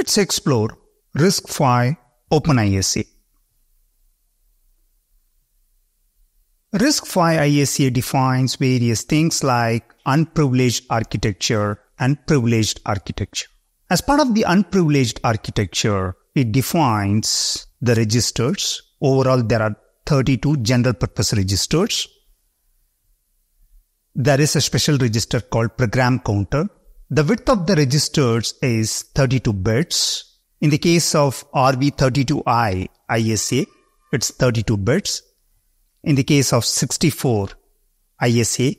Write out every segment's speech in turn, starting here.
Let's explore RISC-V OpenISA. RISC-V ISA defines various things like unprivileged architecture and privileged architecture. As part of the unprivileged architecture, it defines the registers. Overall, there are 32 general purpose registers. There is a special register called program counter. The width of the registers is 32 bits. In the case of RV32I ISA, it's 32 bits. In the case of 64 ISA,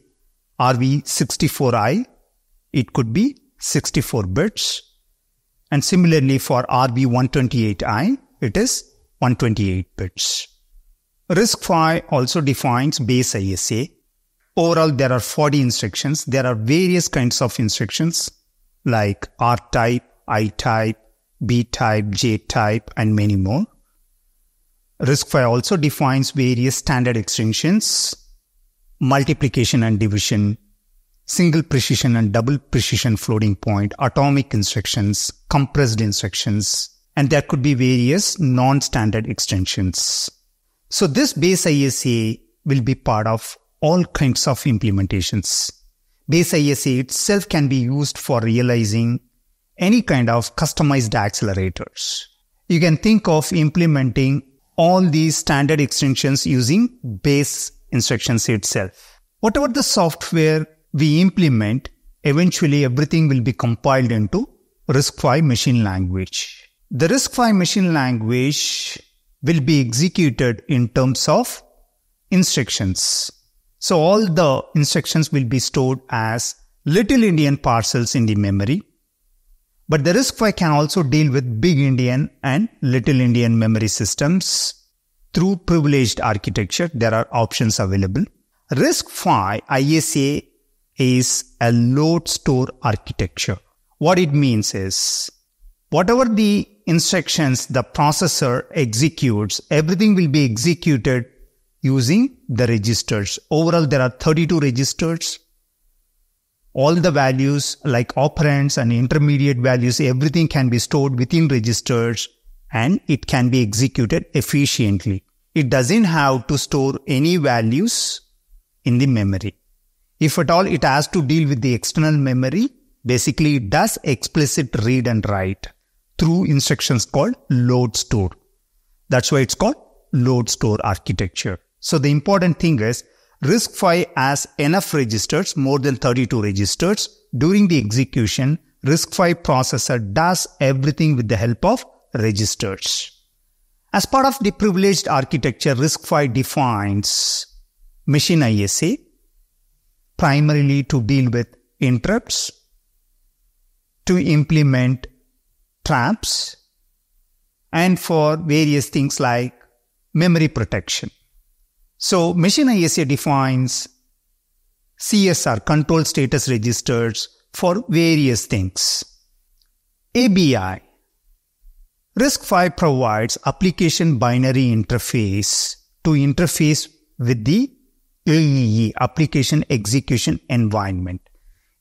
RV64I, it could be 64 bits. And similarly for RV128I, it is 128 bits. RISC-V also defines base ISA. Overall, there are 40 instructions. There are various kinds of instructions like R type, I type, B type, J type, and many more. RISC-V also defines various standard extensions, multiplication and division, single precision and double precision floating point, atomic instructions, compressed instructions, and there could be various non-standard extensions. So this base ISA will be part of all kinds of implementations. Base ISA itself can be used for realizing any kind of customized accelerators. You can think of implementing all these standard extensions using base instructions itself. Whatever the software we implement, eventually everything will be compiled into RISC-V machine language. The RISC-V machine language will be executed in terms of instructions. So all the instructions will be stored as little Indian parcels in the memory. But the RISC-V can also deal with big Indian and little Indian memory systems. Through privileged architecture, there are options available. RISC-V ISA is a load store architecture. What it means is, whatever the instructions the processor executes, everything will be executed using the registers. Overall, there are 32 registers. All the values like operands and intermediate values, everything can be stored within registers and it can be executed efficiently. It doesn't have to store any values in the memory. If at all it has to deal with the external memory, basically it does explicit read and write through instructions called load store. That's why it's called load store architecture. So the important thing is RISC-V has enough registers, more than 32 registers. During the execution, RISC-V processor does everything with the help of registers. As part of the privileged architecture, RISC-V defines machine ISA primarily to deal with interrupts, to implement traps, and for various things like memory protection. So machine ISA defines CSR, control status registers, for various things. ABI. RISC-V provides application binary interface to interface with the AEE, application execution environment.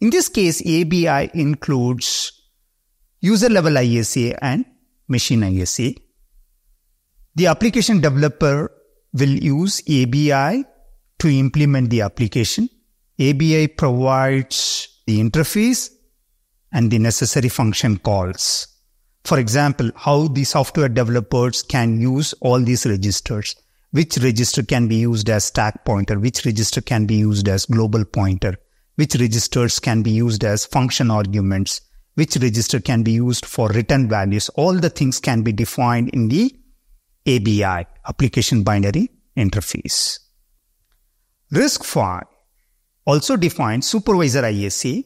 In this case, ABI includes user level ISA and machine ISA. The application developer will use ABI to implement the application. ABI provides the interface and the necessary function calls. For example, how the software developers can use all these registers. Which register can be used as stack pointer? Which register can be used as global pointer? Which registers can be used as function arguments? Which register can be used for return values? All the things can be defined in the ABI, application binary interface. RISC-V also defines supervisor ISA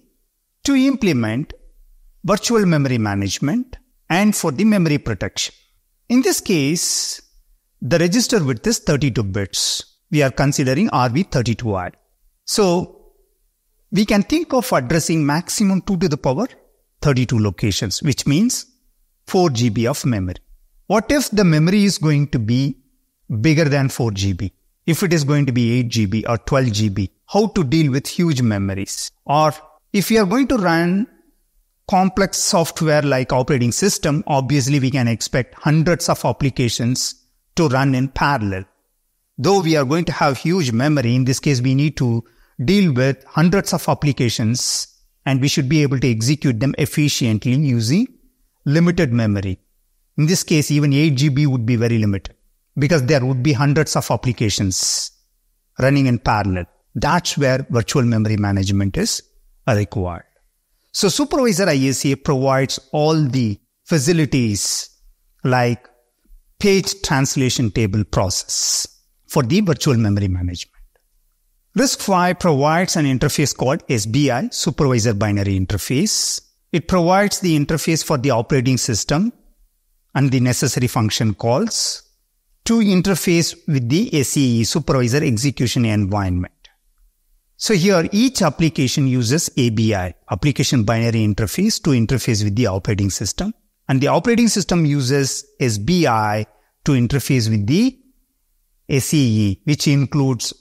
to implement virtual memory management and for the memory protection. In this case, the register width is 32 bits. We are considering RV32I. So we can think of addressing maximum 2 to the power 32 locations, which means 4 GB of memory. What if the memory is going to be bigger than 4 GB? If it is going to be 8 GB or 12 GB, how to deal with huge memories? Or if you are going to run complex software like operating system, obviously we can expect hundreds of applications to run in parallel. Though we are going to have huge memory, in this case we need to deal with hundreds of applications and we should be able to execute them efficiently using limited memory. In this case, even 8 GB would be very limited because there would be hundreds of applications running in parallel. That's where virtual memory management is required. So Supervisor ISA provides all the facilities like page translation table process for the virtual memory management. RISC-V provides an interface called SBI, Supervisor Binary Interface. It provides the interface for the operating system and the necessary function calls to interface with the SEE, Supervisor Execution Environment. So here each application uses ABI, Application Binary Interface, to interface with the operating system, and the operating system uses SBI to interface with the SEE, which includes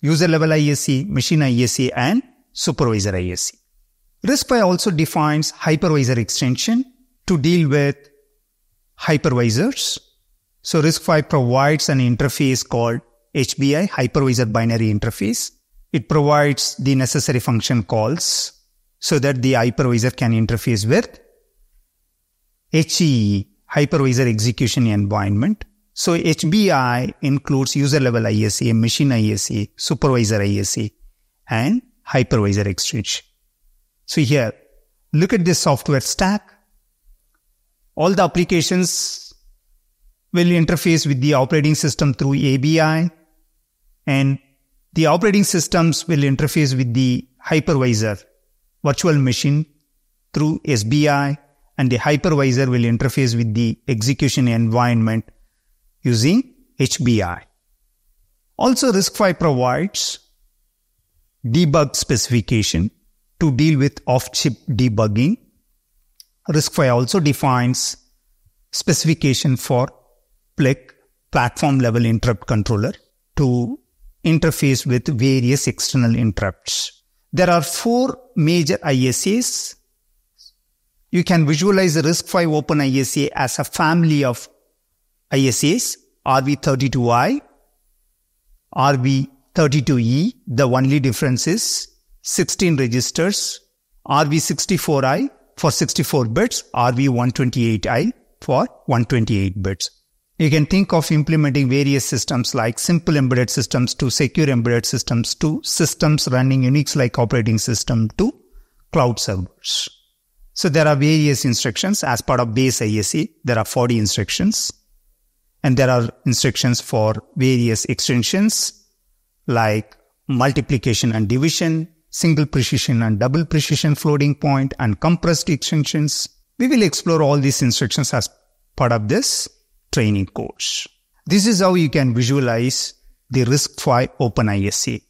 user level ISE, machine ISE and supervisor ISE. RISC-V also defines hypervisor extension to deal with hypervisors. So RISC-V provides an interface called HBI, Hypervisor Binary Interface. It provides the necessary function calls so that the hypervisor can interface with HEE, Hypervisor Execution Environment. So HBI includes user level ISA, machine ISA, supervisor ISA and hypervisor extension. So here, look at this software stack. All the applications will interface with the operating system through ABI, and the operating systems will interface with the hypervisor virtual machine through SBI, and the hypervisor will interface with the execution environment using HBI. Also, RISC-V provides debug specification to deal with off-chip debugging. RISC-V also defines specification for PLIC, Platform Level Interrupt Controller, to interface with various external interrupts. There are 4 major ISAs. You can visualize the RISC-V Open ISA as a family of ISAs: RV32I, RV32e, the only difference is 16 registers, RV64I for 64 bits, RV128I for 128 bits. You can think of implementing various systems like simple embedded systems to secure embedded systems to systems running Unix-like operating system to cloud servers. So there are various instructions as part of base ISA. There are 40 instructions. And there are instructions for various extensions like multiplication and division, single precision and double precision floating point, and compressed extensions. We will explore all these instructions as part of this training course. This is how you can visualize the RISC-V Open ISA.